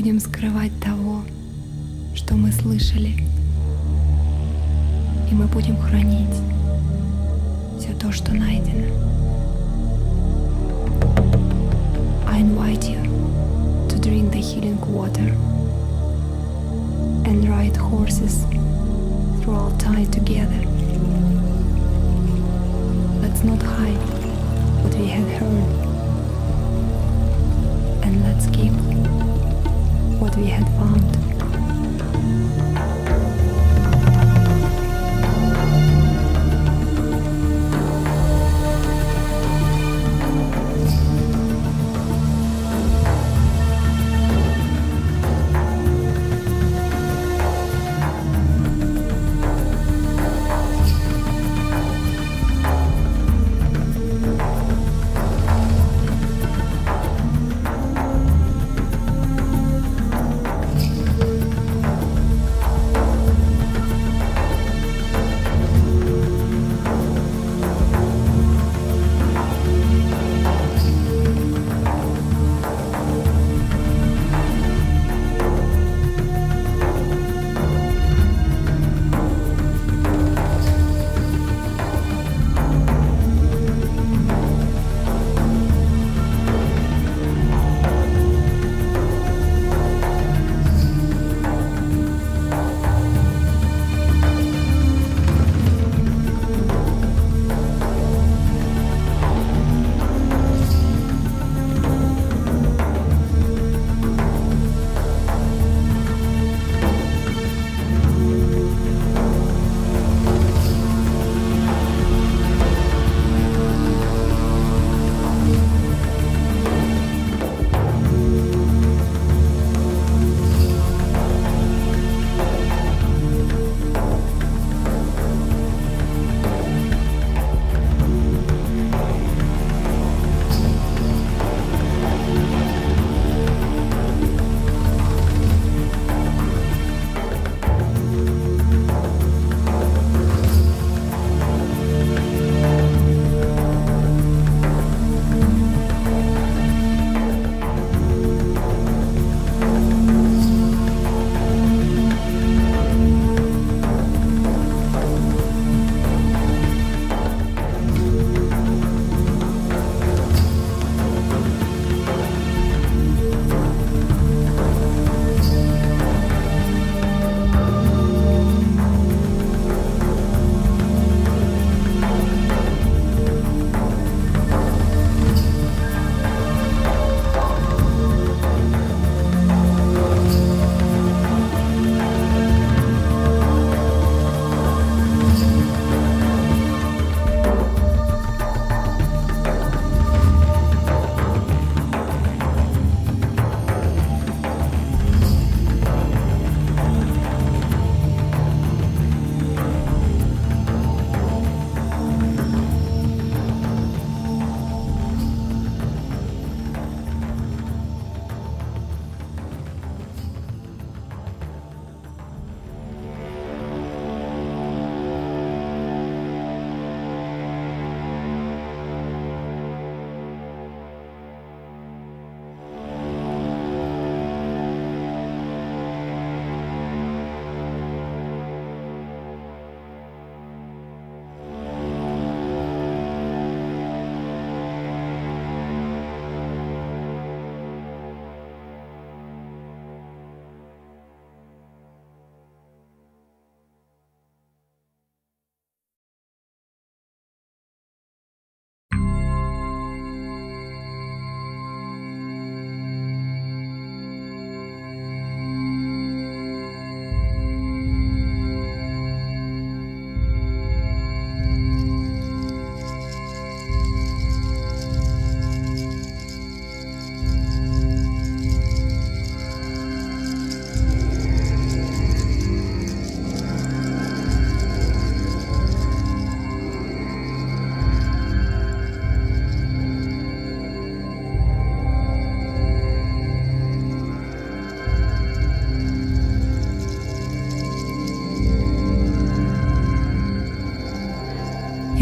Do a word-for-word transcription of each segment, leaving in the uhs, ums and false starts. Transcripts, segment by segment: будем скрывать того, что мы слышали. И мы будем хранить все то, что найдено. I invite you to drink the healing water and ride horses through all time together. Let's not hide what we had heard. And let's keep what we had found.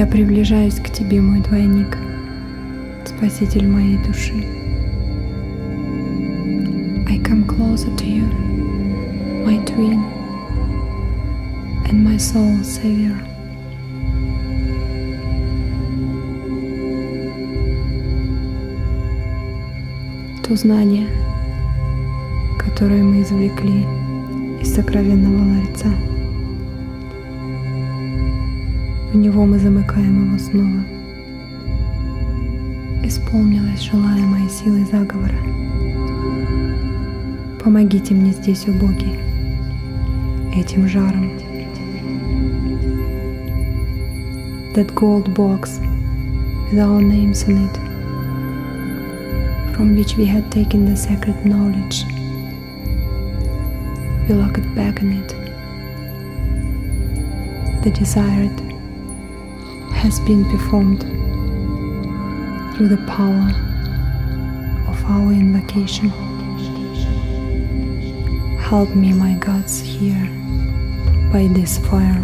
Я приближаюсь к тебе, мой двойник, спаситель моей души. I come closer to you, my twin and my soul savior. То знание, которое мы извлекли из сокровенного ларца, в него мы замыкаем его снова. Исполнилась желаемая силой заговора. Помогите мне здесь, о боги, этим жаром. That gold box with our names on it, from which we had taken the sacred knowledge. We lock it back in it. The desired has been performed through the power of our invocation. Help me, my gods, here by this fire.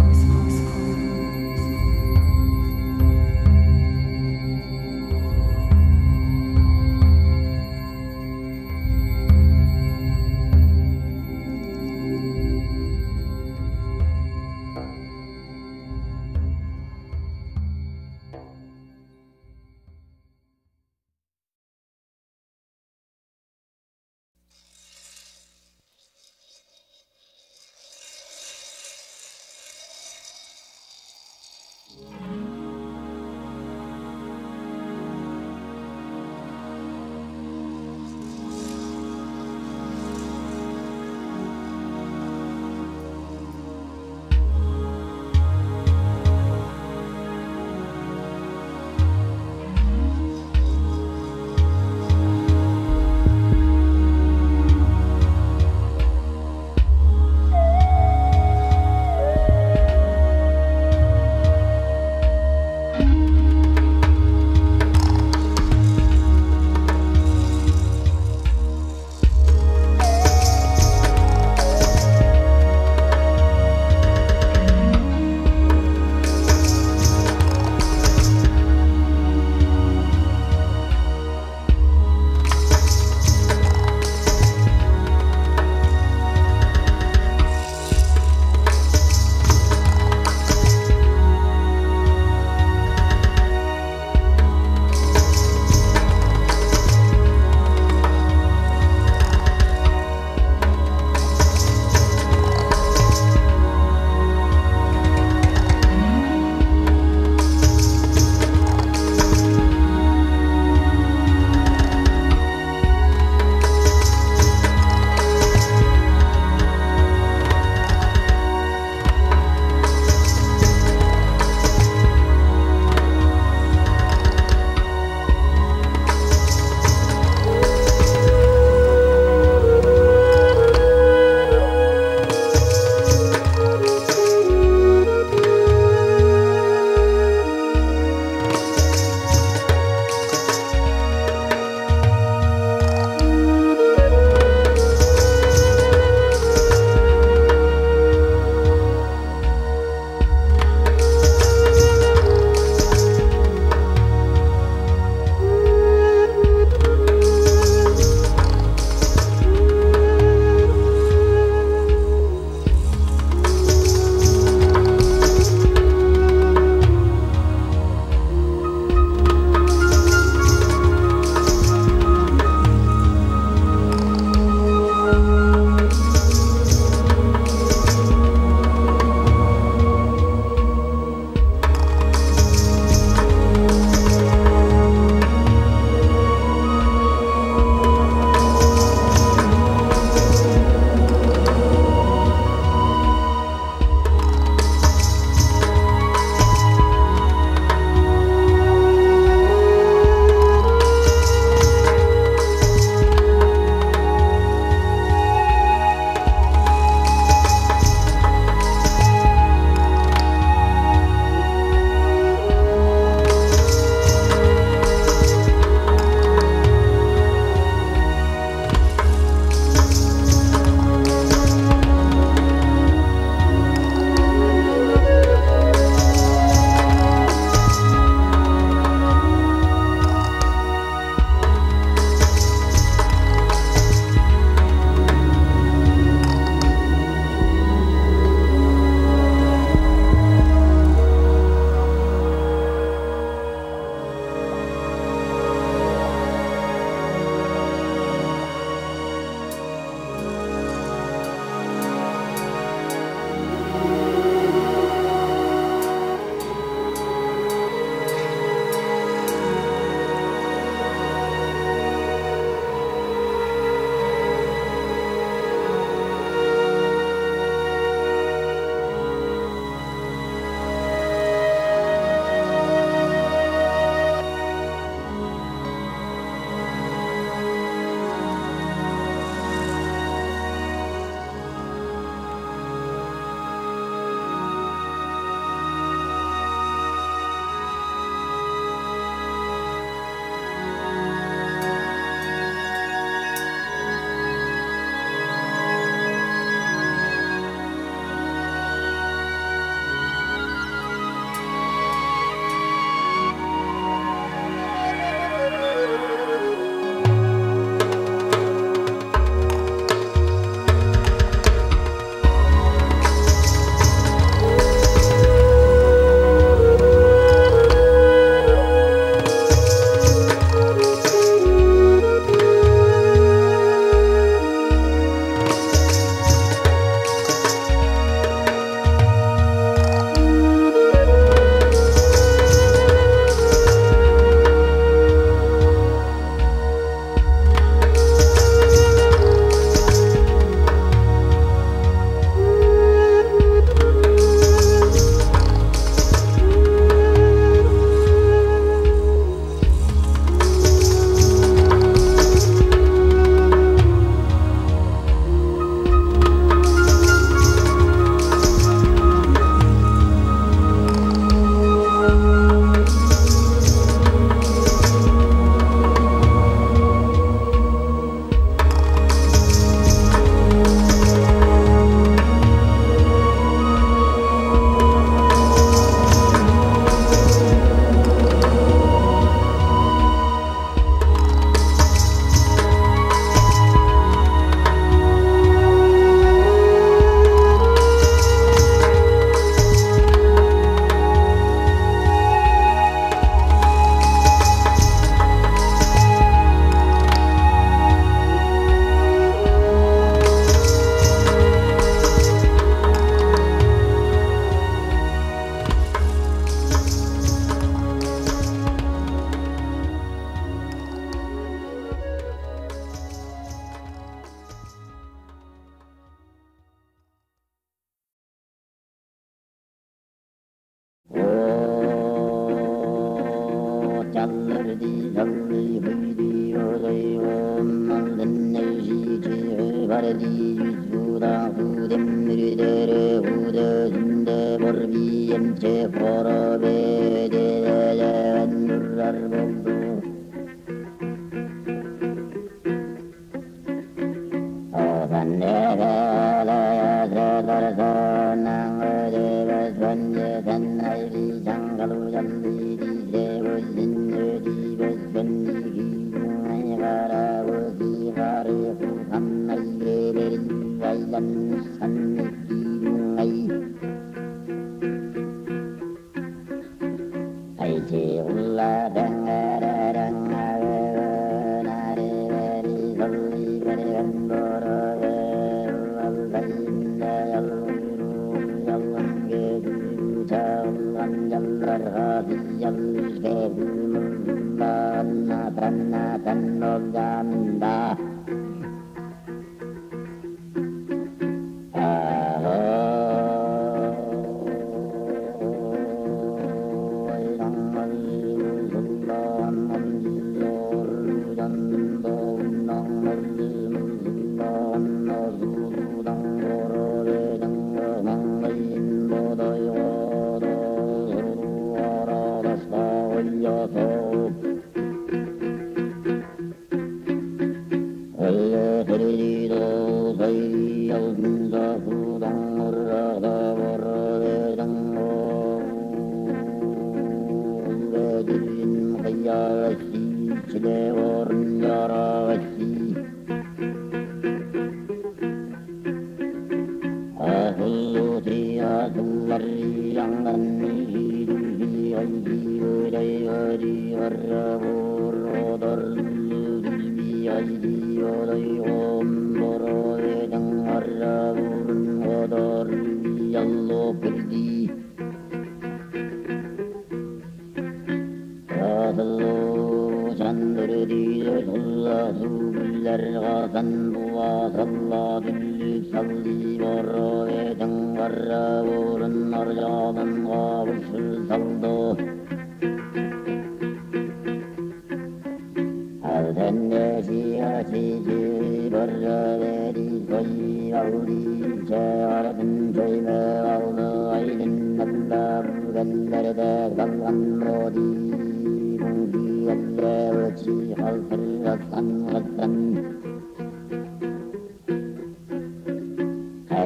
Thank you.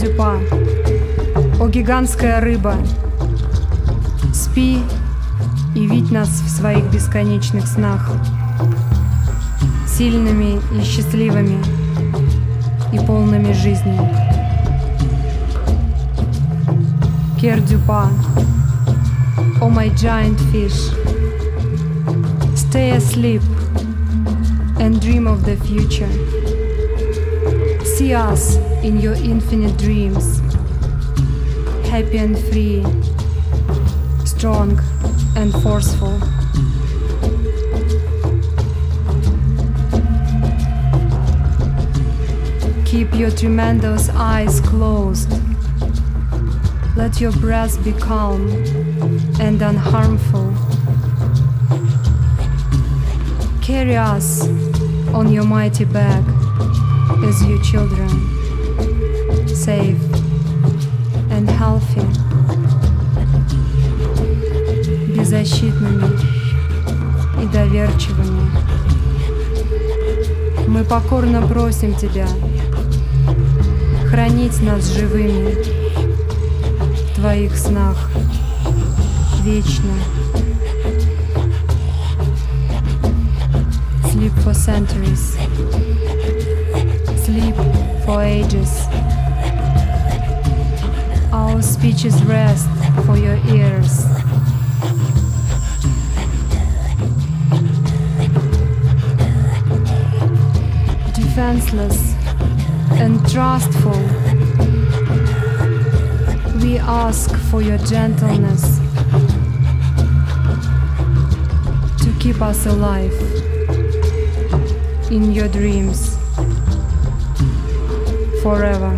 Дюпа, о гигантская рыба, спи и видь нас в своих бесконечных снах, сильными и счастливыми и полными жизни. Кер Дюпа, о my giant fish, stay asleep and dream of the future. See us in your infinite dreams, happy and free, strong and forceful. Keep your tremendous eyes closed. Let your breath be calm and unharmful. Carry us on your mighty back as you children, safe and healthy, беззащитными и доверчивыми. Мы покорно просим Тебя хранить нас живыми в Твоих снах вечно. Sleep for centuries, sleep for ages. Our speeches rest for your ears. Defenseless and trustful, we ask for your gentleness to keep us alive in your dreams forever.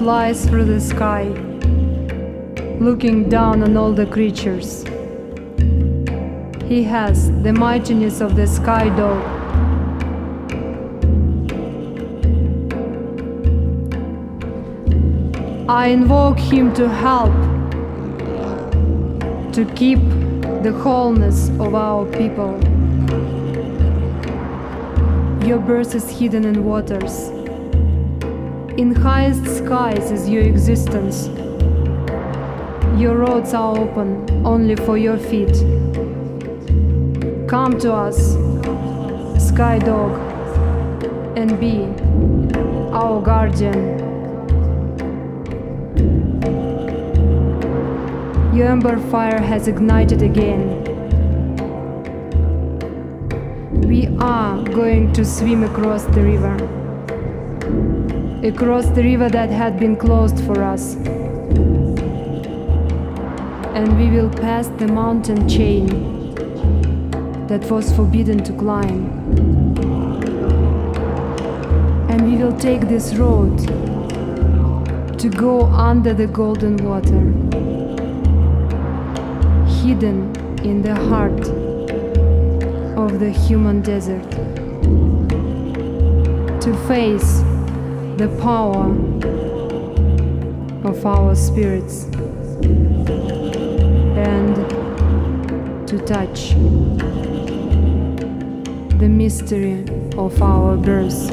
flies through the sky, looking down on all the creatures. He has the mightiness of the sky dog. I invoke him to help, to keep the wholeness of our people. Your birth is hidden in waters. In highest skies is your existence. Your roads are open only for your feet. Come to us, Sky Dog, and be our guardian. Your ember fire has ignited again. We are going to swim across the river. Across the river that had been closed for us. And we will pass the mountain chain that was forbidden to climb. And we will take this road to go under the golden water, hidden in the heart of the human desert, to face the power of our spirits and to touch the mystery of our birth.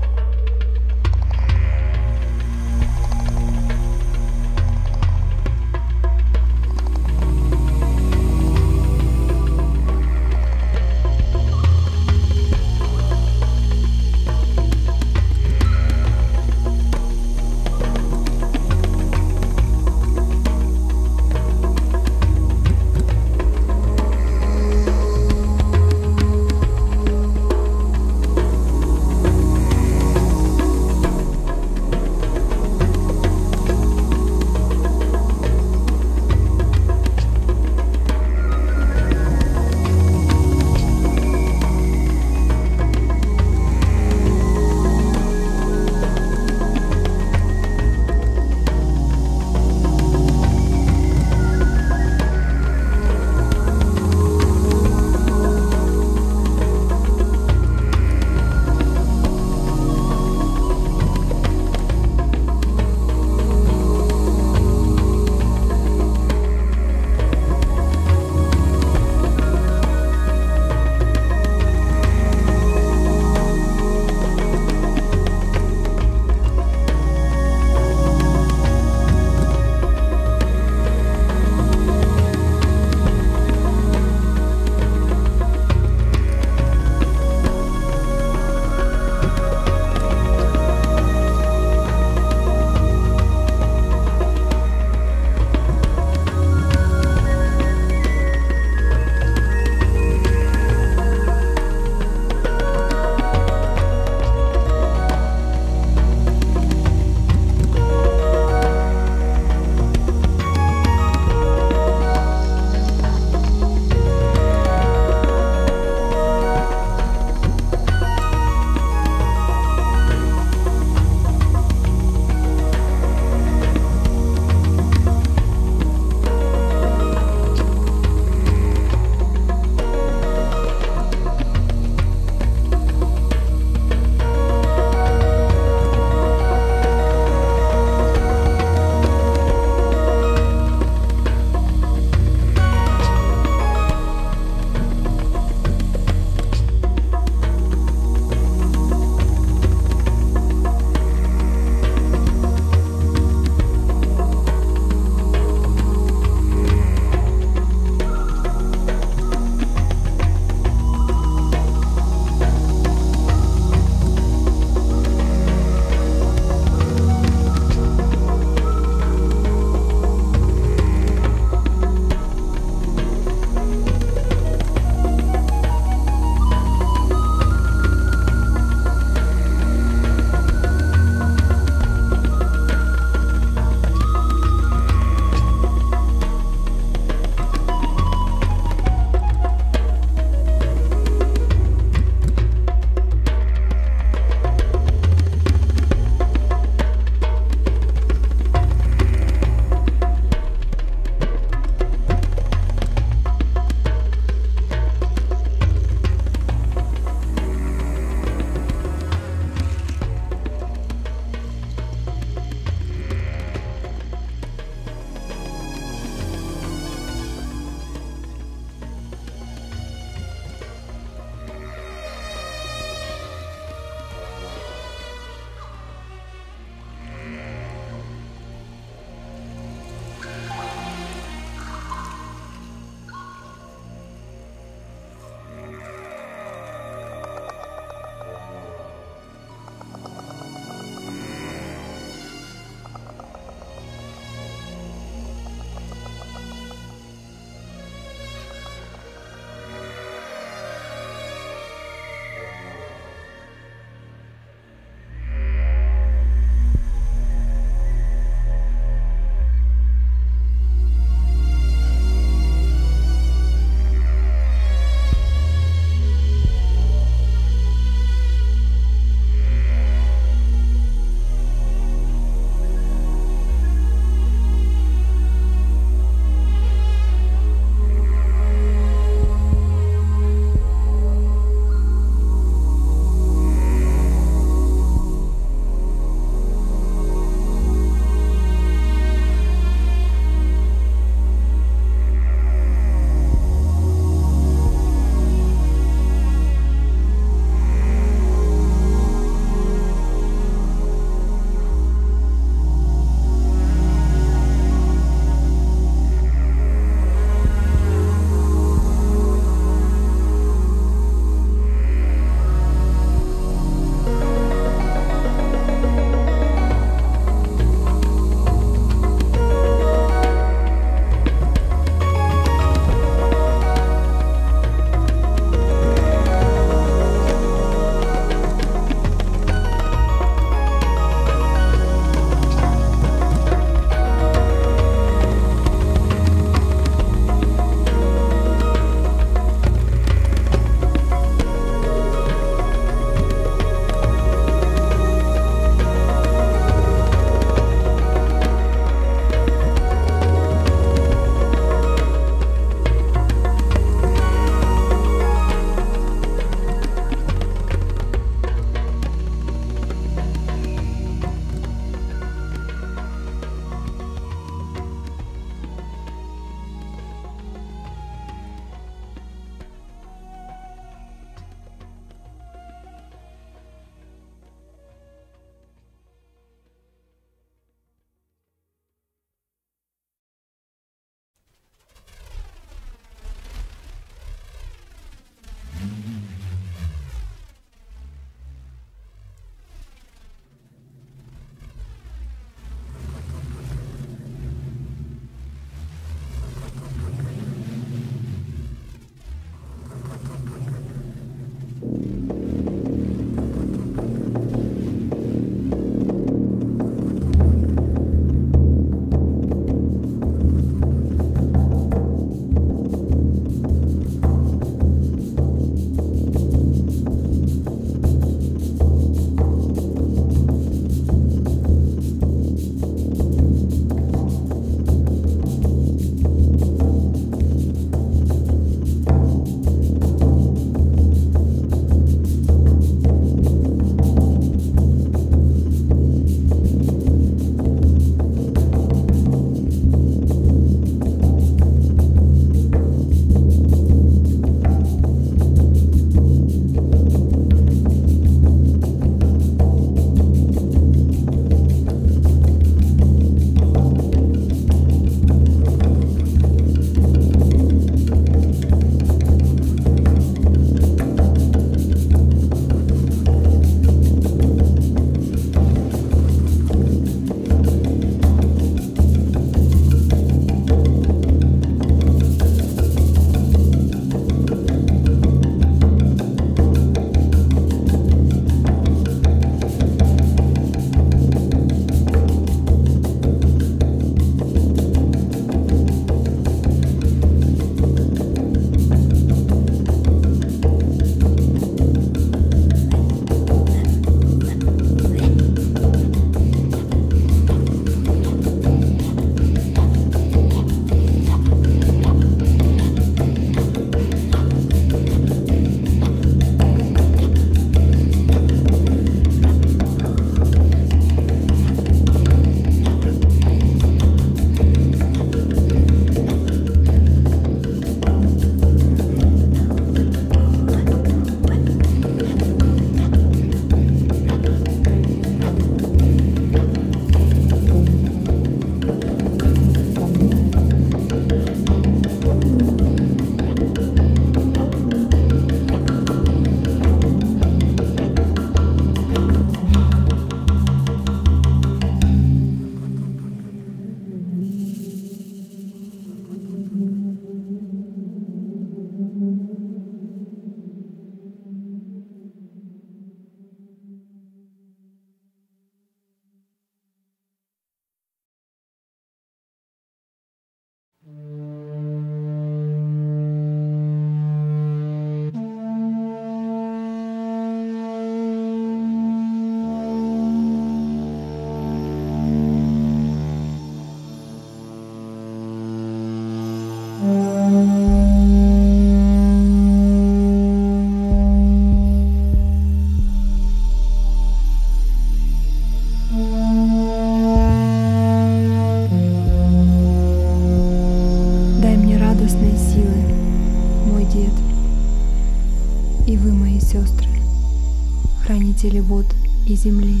хранители вод и земли,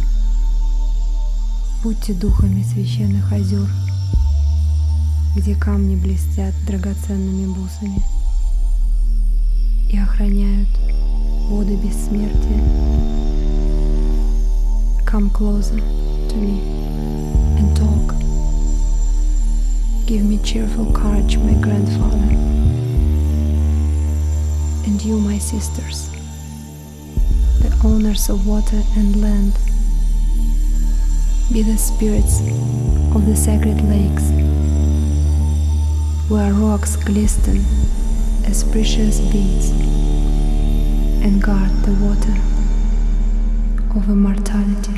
будьте духами священных озер, где камни блестят драгоценными бусами и охраняют воды бессмертия. Come closer to me and talk. Give me cheerful courage, my grandfather, and you, my sisters, the owners of water and land. Be the spirits of the sacred lakes, where rocks glisten as precious beads, and guard the water of immortality.